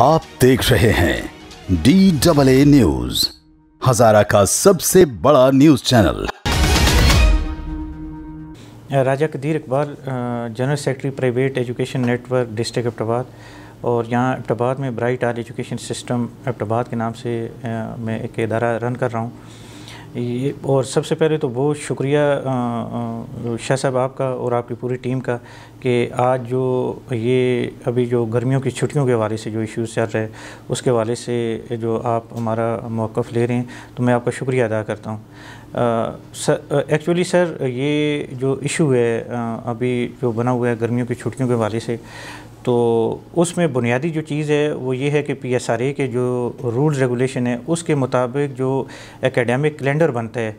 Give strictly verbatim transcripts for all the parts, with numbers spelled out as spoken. आप देख रहे हैं D double A news, Hazara का सबसे बड़ा news channel. Raja Qadeer Iqbal general secretary private education network district Abbottabad, और यहाँ इब्टाबाद में brighter education system Abbottabad के नाम से मैं एक इदारा रन कर रहा हूँ। ये और सबसे पहले तो बहुत शुक्रिया शाह साहब आपका और आपकी पूरी टीम का कि आज जो ये अभी जो गर्मियों की छुट्टियों के हवाले से जो इश्यूज़ चल रहे हैं उसके हवाले से जो आप हमारा मौक़िफ़ ले रहे हैं, तो मैं आपका शुक्रिया अदा करता हूँ। एक्चुअली सर, ये जो इशू है uh, अभी जो बना हुआ है गर्मियों की छुट्टियों के हवाले से, तो उसमें बुनियादी जो चीज़ है वो ये है कि पी एस आर ए के जो रूल रेगुलेशन है उसके मुताबिक जो एकेडमिक कैलेंडर बनता है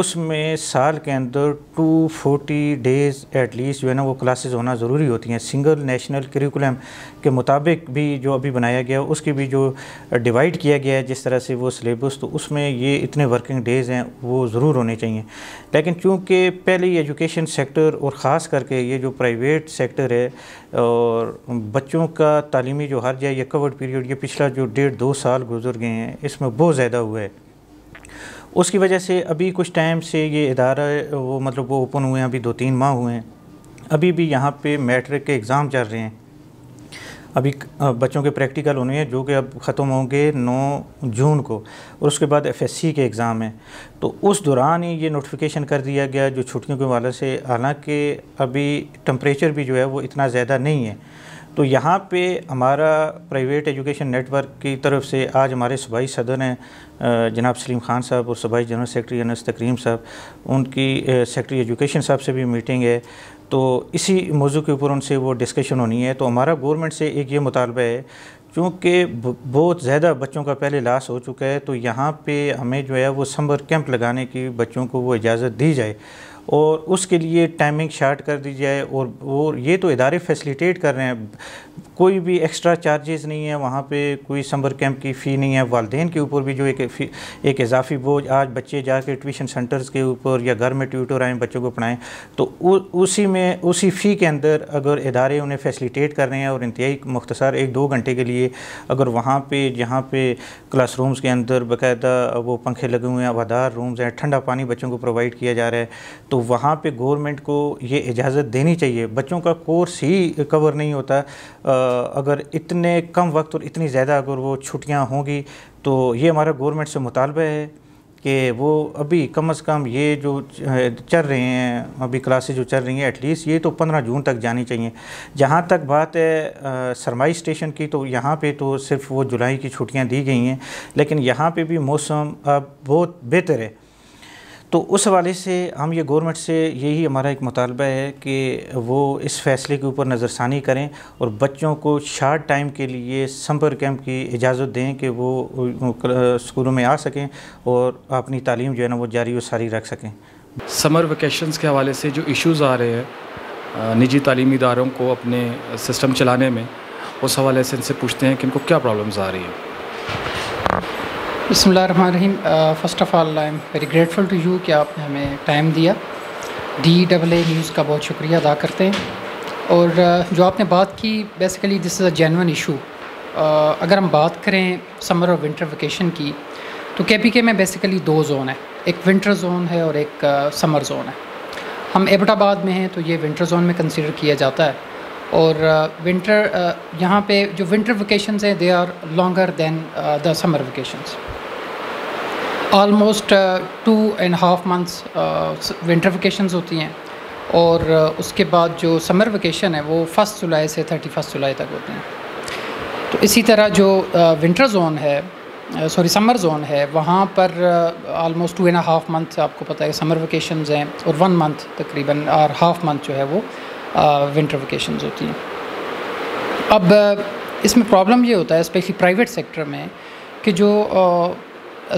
उसमें साल के अंदर दो सौ चालीस डेज़ एटलीस्ट जो है ना वो क्लासेस होना ज़रूरी होती हैं। सिंगल नेशनल करिकुलम के मुताबिक भी जो अभी बनाया गया है उसकी भी जो डिवाइड किया गया है जिस तरह से वो सिलेबस, तो उसमें ये इतने वर्किंग डेज़ हैं वो ज़रूर होने चाहिए। लेकिन चूँकि पहले ही एजुकेशन सेक्टर और ख़ास करके ये जो प्राइवेट सेक्टर है और बच्चों का तालीमी जो हर्ज है, यह कवर्ड पीरियड ये पिछला जो डेढ़ दो साल गुजर गए हैं इसमें बहुत ज़्यादा हुआ है। उसकी वजह से अभी कुछ टाइम से ये इदारा वो मतलब वो ओपन हुए हैं, अभी दो तीन माह हुए हैं, अभी भी यहाँ पे मैट्रिक के एग्ज़ाम चल रहे हैं। अभी बच्चों के प्रैक्टिकल होने हैं जो कि अब ख़त्म होंगे नौ जून को, और उसके बाद एफ एस सी के एग्ज़ाम हैं। तो उस दौरान ही ये नोटिफिकेशन कर दिया गया जो छुट्टियों के हवाले से, हालांकि अभी टेम्परेचर भी जो है वो इतना ज़्यादा नहीं है। तो यहाँ पे हमारा प्राइवेट एजुकेशन नेटवर्क की तरफ से आज हमारे सूबाई सदर हैं जनाब सलीम खान साहब और सूबाई जनरल सेक्रेटरी अनस तक्रीम साहब, उनकी सेक्रेटरी एजुकेशन साहब से भी मीटिंग है, तो इसी मौजू के ऊपर उनसे वो डिस्कशन होनी है। तो हमारा गवर्नमेंट से एक ये मुतालबा है, चूँकि बहुत ज़्यादा बच्चों का पहले लाश हो चुका है, तो यहाँ पे हमें जो है वो समर कैंप लगाने की बच्चों को वो इजाज़त दी जाए और उसके लिए टाइमिंग शार्ट कर दी जाए। और वो ये तो इदारे फैसिलिटेट कर रहे हैं, कोई भी एक्स्ट्रा चार्जेस नहीं है, वहाँ पे कोई समर कैंप की फ़ी नहीं है। वालदेन के ऊपर भी जो एक एक इजाफी बोझ आज बच्चे जाके ट्यूशन सेंटर्स के ऊपर या घर में ट्यूटर आएँ बच्चों को पढ़ाएँ, तो उ, उसी में उसी फ़ी के अंदर अगर इदारे उन्हें फैसिलिटेट कर रहे हैं और इंतहाई मुख्तसर एक दो घंटे के लिए अगर वहाँ पर जहाँ पर क्लास रूम्स के अंदर बाकायदा वो पंखे लगे हुए हैं, हवादार रूम्स हैं, ठंडा पानी बच्चों को प्रोवाइड किया जा रहा है, तो वहाँ पे गवर्नमेंट को ये इजाज़त देनी चाहिए। बच्चों का कोर्स ही कवर नहीं होता आ, अगर इतने कम वक्त और इतनी ज़्यादा अगर वो छुट्टियाँ होंगी, तो ये हमारा गवर्नमेंट से मुतालबा है कि वो अभी कम अज़ कम ये जो चल रहे हैं अभी क्लासेस जो चल रही हैं एटलीस्ट ये तो पंद्रह जून तक जानी चाहिए। जहाँ तक बात है सरमाई स्टेशन की, तो यहाँ पे तो सिर्फ वो जुलाई की छुट्टियाँ दी गई हैं, लेकिन यहाँ पर भी मौसम अब बहुत बेहतर है। तो उस हवाले से हम ये गवर्नमेंट से यही हमारा एक मुतालबा है कि वो इस फैसले के ऊपर नज़रसानी करें और बच्चों को शार्ट टाइम के लिए समर कैंप की इजाज़त दें कि वो स्कूलों में आ सकें और अपनी तालीम जो है ना वो जारी व सारी रख सकें। समर वेकेशंस के हवाले से जो इश्यूज़ आ रहे हैं निजी तालीमी इदारों को अपने सिस्टम चलाने में, उस हवाले से इनसे पूछते हैं कि इनको क्या प्रॉब्लम्स आ रही हैं। बिस्मिल्लाहिर्रहमानिर्रहीम। First of all I am very grateful to you कि आपने हमें टाइम दिया। डी डबल ए न्यूज़ का बहुत शुक्रिया अदा करते हैं। और uh, जो आपने बात की, basically this is a genuine issue. अगर हम बात करें समर और विंटर वेकेशन की, तो के पी के में बेसिकली दो जोन है, एक विंटर जोन है और एक uh, समर जोन है। हम एबटाबाद में हैं तो ये विंटर जोन में कंसीडर किया जाता है। और uh, विंटर uh, यहाँ पे जो विंटर वेकेशंस हैं they are longer than the summer vacations, almost two and half months winter vacations होती हैं। और uh, उसके बाद जो समर वेकेशन है वो फर्स्ट जुलाई से थर्टी फर्स्ट जुलाई तक होते हैं। तो इसी तरह जो विंटर uh, जोन है, सॉरी समर जोन है, वहाँ पर almost two and half month आपको पता है समर वेकेशंस हैं और वन मंथ तकरीबन और हाफ मंथ जो है वो विंटर uh, वेकेशंस होती हैं। अब uh, इसमें प्रॉब्लम ये होता है स्पेशली प्राइवेट सेक्टर में कि जो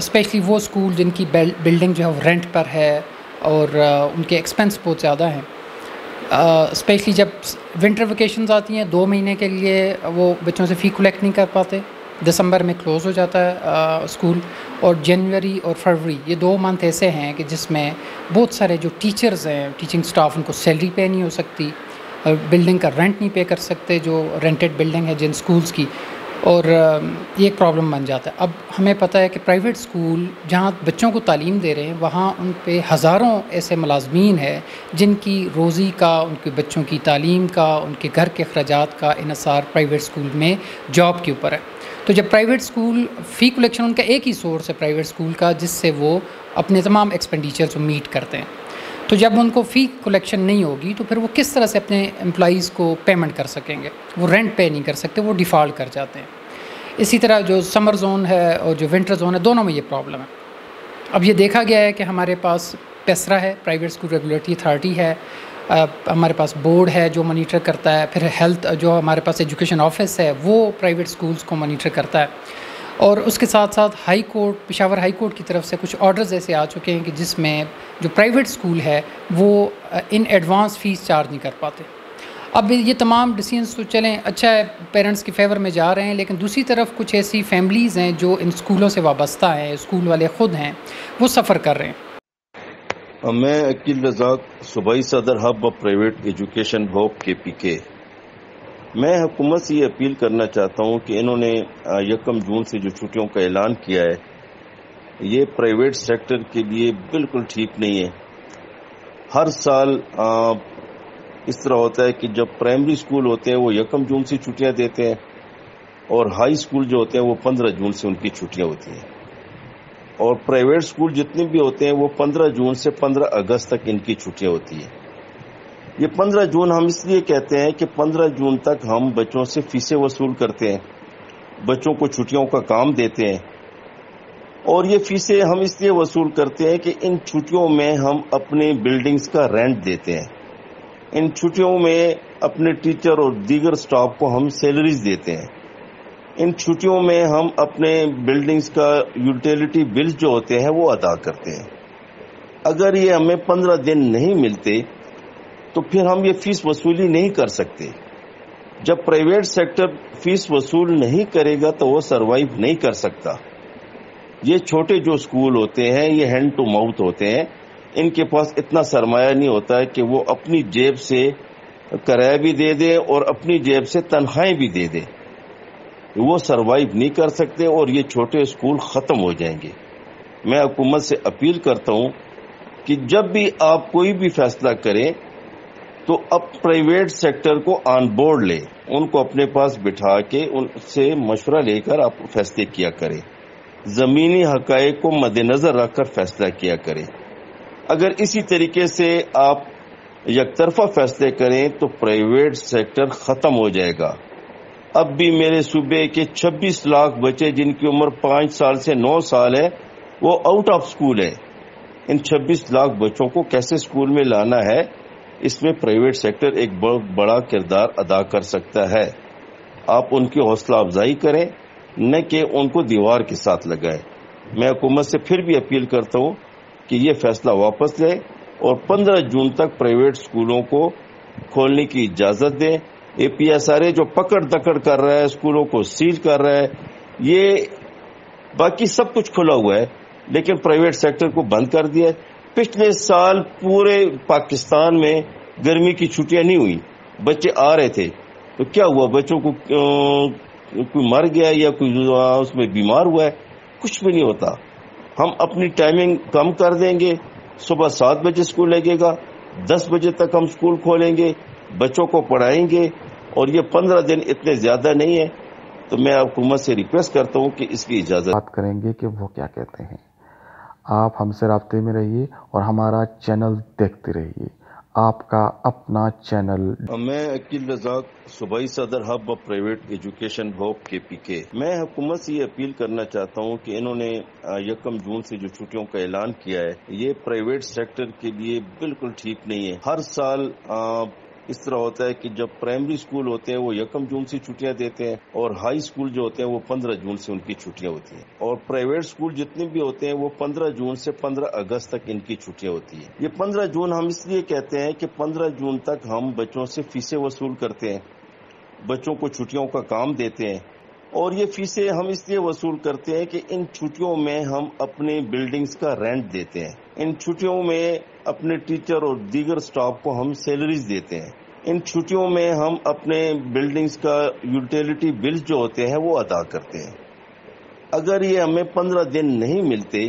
स्पेशली uh, वो स्कूल जिनकी बिल्डिंग जो है वो रेंट पर है और uh, उनके एक्सपेंस बहुत ज़्यादा हैं, स्पेशली uh, जब विंटर वेकेशंस आती हैं दो महीने के लिए वो बच्चों से फ़ी कलेक्ट नहीं कर पाते, दिसंबर में क्लोज़ हो जाता है स्कूल। uh, और जनवरी और फरवरी ये दो मंथ ऐसे हैं कि जिसमें बहुत सारे जो टीचर्स हैं टीचिंग स्टाफ उनको सैलरी पे नहीं हो सकती, बिल्डिंग का रेंट नहीं पे कर सकते, जो रेंटेड बिल्डिंग है जिन स्कूल्स की, और ये एक प्रॉब्लम बन जाता है। अब हमें पता है कि प्राइवेट स्कूल जहाँ बच्चों को तालीम दे रहे हैं वहाँ उन पर हज़ारों ऐसे मुलाजमीन हैं जिनकी रोज़ी का, उनके बच्चों की तालीम का, उनके घर के अखराजात का इन्हसार प्राइवेट स्कूल में जॉब के ऊपर है। तो जब प्राइवेट स्कूल फ़ी कलेक्शन उनका एक ही सोर्स है प्राइवेट स्कूल का, जिससे वो अपने तमाम एक्सपेंडिचर्स मीट करते हैं, तो जब उनको फ़ी कलेक्शन नहीं होगी तो फिर वो किस तरह से अपने एम्प्लॉइज़ को पेमेंट कर सकेंगे? वो रेंट पे नहीं कर सकते, वो डिफ़ॉल्ट कर जाते हैं। इसी तरह जो समर जोन है और जो विंटर जोन है, दोनों में ये प्रॉब्लम है। अब ये देखा गया है कि हमारे पास पेसरा है, प्राइवेट स्कूल रेगुलेटरी अथॉरिटी है, आ, हमारे पास बोर्ड है जो मॉनिटर करता है, फिर हेल्थ जो हमारे पास एजुकेशन ऑफिस है वो प्राइवेट स्कूल्स को मॉनिटर करता है, और उसके साथ साथ high court, Peshawar high court की तरफ से कुछ ऑर्डर्स ऐसे आ चुके हैं कि जिसमें जो प्राइवेट स्कूल है वो इन एडवांस फ़ीस चार्ज नहीं कर पाते। अब ये तमाम डिसीजंस तो चलें, अच्छा है पेरेंट्स के फेवर में जा रहे हैं, लेकिन दूसरी तरफ कुछ ऐसी फैमिलीज़ हैं जो इन स्कूलों से वाबस्ता हैं, स्कूल वाले ख़ुद हैं, वो सफ़र कर रहे हैं। मैं अकील रजाक, सूबाई सदर hub of private education Hope K P K. मैं हुकूमत से ये अपील करना चाहता हूँ कि इन्होंने यकम जून से जो छुट्टियों का ऐलान किया है ये प्राइवेट सेक्टर के लिए बिल्कुल ठीक नहीं है। हर साल इस तरह होता है कि जब प्राइमरी स्कूल होते हैं वो यकम जून से छुट्टियाँ देते हैं और हाई स्कूल जो होते हैं वो पंद्रह जून से उनकी छुट्टियाँ होती हैं, और प्राइवेट स्कूल जितने भी होते हैं वो पंद्रह जून से पंद्रह अगस्त तक इनकी छुट्टियाँ होती हैं। ये पंद्रह जून हम इसलिए कहते हैं कि पंद्रह जून तक हम बच्चों से फीसें वसूल करते हैं, बच्चों को छुट्टियों का काम देते हैं, और ये फीसें हम इसलिए वसूल करते हैं कि इन छुट्टियों में हम अपने बिल्डिंग्स का रेंट देते हैं, इन छुट्टियों में अपने टीचर और दीगर स्टाफ को हम सैलरीज देते हैं, इन छुट्टियों में हम अपने बिल्डिंग्स का यूटिलिटी बिल जो होते हैं वो अदा करते हैं। अगर ये हमें पंद्रह दिन नहीं मिलते तो फिर हम ये फीस वसूली नहीं कर सकते। जब प्राइवेट सेक्टर फीस वसूल नहीं करेगा तो वो सरवाइव नहीं कर सकता। ये छोटे जो स्कूल होते हैं ये हैंड टू माउथ होते हैं, इनके पास इतना सरमाया नहीं होता है कि वो अपनी जेब से किराया भी दे दे और अपनी जेब से तनख्वाहें भी दे दे, वो सरवाइव नहीं कर सकते और ये छोटे स्कूल ख़त्म हो जाएंगे। मैं हुकूमत से अपील करता हूँ कि जब भी आप कोई भी फैसला करें तो अब प्राइवेट सेक्टर को ऑन बोर्ड ले, उनको अपने पास बिठा के उनसे मशवरा लेकर आप फैसले किया करें, ज़मीनी हक़ाइक़ को मद्देनज़र रखकर फैसला किया करें। अगर इसी तरीके से आप यकतरफा फैसले करें तो प्राइवेट सेक्टर ख़त्म हो जाएगा। अब भी मेरे सूबे के छब्बीस लाख बच्चे जिनकी उम्र पाँच साल से नौ साल है वो आउट ऑफ स्कूल है। इन छब्बीस लाख बच्चों को कैसे स्कूल में लाना है, इसमें प्राइवेट सेक्टर एक बड़ा किरदार अदा कर सकता है। आप उनकी हौसला अफजाई करें, न कि उनको दीवार के साथ लगाएं। मैं हुकूमत से फिर भी अपील करता हूं कि ये फैसला वापस लें और पंद्रह जून तक प्राइवेट स्कूलों को खोलने की इजाज़त दें। ये पी एस आर ए जो पकड़ दकड़ कर रहा है, स्कूलों को सील कर रहा है, ये बाकी सब कुछ खुला हुआ है लेकिन प्राइवेट सेक्टर को बंद कर दिया है। पिछले साल पूरे पाकिस्तान में गर्मी की छुट्टियां नहीं हुई, बच्चे आ रहे थे तो क्या हुआ, बच्चों को कोई मर गया या कोई उसमें बीमार हुआ है, कुछ भी नहीं होता। हम अपनी टाइमिंग कम कर देंगे, सुबह सात बजे स्कूल लगेगा, दस बजे तक हम स्कूल खोलेंगे, बच्चों को पढ़ाएंगे, और ये पंद्रह दिन इतने ज़्यादा नहीं है। तो मैं हुकूमत से रिक्वेस्ट करता हूँ कि इसकी इजाज़त बात करेंगे कि वो क्या कहते हैं। आप हमसे राब्ते में रहिए और हमारा चैनल देखते रहिए, आपका अपना चैनल। मैं अकील रजाक, सूबाई सदर hub of private education Hope K P K. मैं हुकूमत से ये अपील करना चाहता हूँ कि इन्होंने यकम जून से जो छुट्टियों का ऐलान किया है ये प्राइवेट सेक्टर के लिए बिल्कुल ठीक नहीं है। हर साल आ, इस तरह होता है कि जब प्राइमरी स्कूल होते हैं वो यकम जून से छुट्टियां देते हैं और हाई स्कूल जो होते हैं वो पंद्रह जून से उनकी छुट्टियां होती हैं, और प्राइवेट स्कूल जितने भी होते हैं वो पंद्रह जून से पंद्रह अगस्त तक इनकी छुट्टियां होती हैं। ये पंद्रह जून हम इसलिए कहते हैं कि पंद्रह जून तक हम बच्चों से फीसें वसूल करते हैं, बच्चों को छुट्टियों का काम देते हैं, और ये फीसें हम इसलिए वसूल करते हैं कि इन छुट्टियों में हम अपने बिल्डिंग्स का रेंट देते हैं, इन छुट्टियों में अपने टीचर और दीगर स्टाफ को हम सैलरीज देते हैं, इन छुट्टियों में हम अपने बिल्डिंग्स का यूटिलिटी बिल जो होते हैं वो अदा करते हैं। अगर ये हमें पंद्रह दिन नहीं मिलते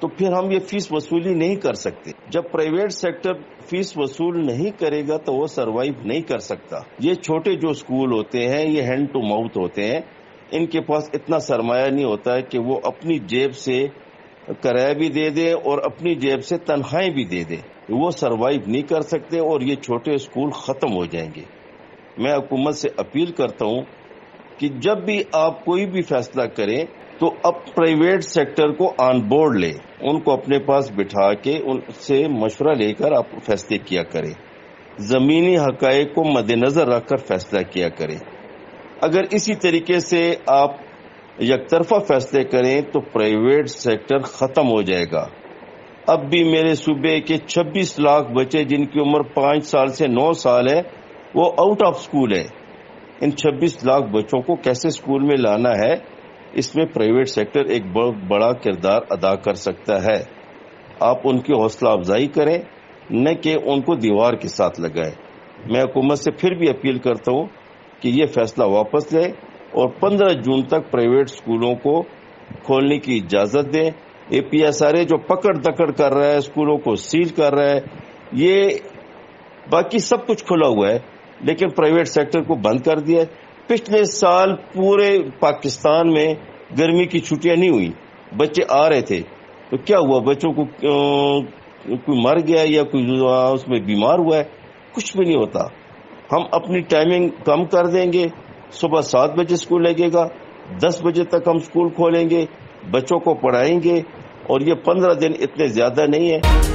तो फिर हम ये फीस वसूली नहीं कर सकते। जब प्राइवेट सेक्टर फीस वसूल नहीं करेगा तो वो सरवाइव नहीं कर सकता। ये छोटे जो स्कूल होते हैं ये हैंड टू माउथ होते हैं, इनके पास इतना सरमाया नहीं होता है कि वो अपनी जेब से किराया भी दे दे और अपनी जेब से तनख्वाहें भी दे दे। वो सरवाइव नहीं कर सकते और ये छोटे स्कूल ख़त्म हो जाएंगे। मैं हुकूमत से अपील करता हूँ कि जब भी आप कोई भी फैसला करें तो अब प्राइवेट सेक्टर को ऑन बोर्ड ले, उनको अपने पास बिठा के उनसे मशवरा लेकर आप फैसले किया करें, ज़मीनी हक़ाइक़ को मद्देनज़र रखकर फैसला किया करें। अगर इसी तरीके से आप यकतरफा फैसले करें तो प्राइवेट सेक्टर ख़त्म हो जाएगा। अब भी मेरे सूबे के छब्बीस लाख बच्चे जिनकी उम्र पाँच साल से नौ साल है वो आउट ऑफ स्कूल है। इन छब्बीस लाख बच्चों को कैसे स्कूल में लाना है, इसमें प्राइवेट सेक्टर एक बड़ा किरदार अदा कर सकता है। आप उनकी हौसला अफजाई करें, न कि उनको दीवार के साथ लगाएं। मैं हुकूमत से फिर भी अपील करता हूँ कि ये फैसला वापस ले और पंद्रह जून तक प्राइवेट स्कूलों को खोलने की इजाज़त दें। ये पी एस आर ए जो पकड़ दकड़ कर रहा है, स्कूलों को सील कर रहा है, ये बाकी सब कुछ खुला हुआ है लेकिन प्राइवेट सेक्टर को बंद कर दिया है। पिछले साल पूरे पाकिस्तान में गर्मी की छुट्टियां नहीं हुई, बच्चे आ रहे थे तो क्या हुआ, बच्चों को कोई मर गया या कोई उसमें बीमार हुआ है, कुछ भी नहीं होता। हम अपनी टाइमिंग कम कर देंगे, सुबह सात बजे स्कूल लगेगा, दस बजे तक हम स्कूल खोलेंगे, बच्चों को पढ़ाएंगे और ये पंद्रह दिन इतने ज्यादा नहीं है।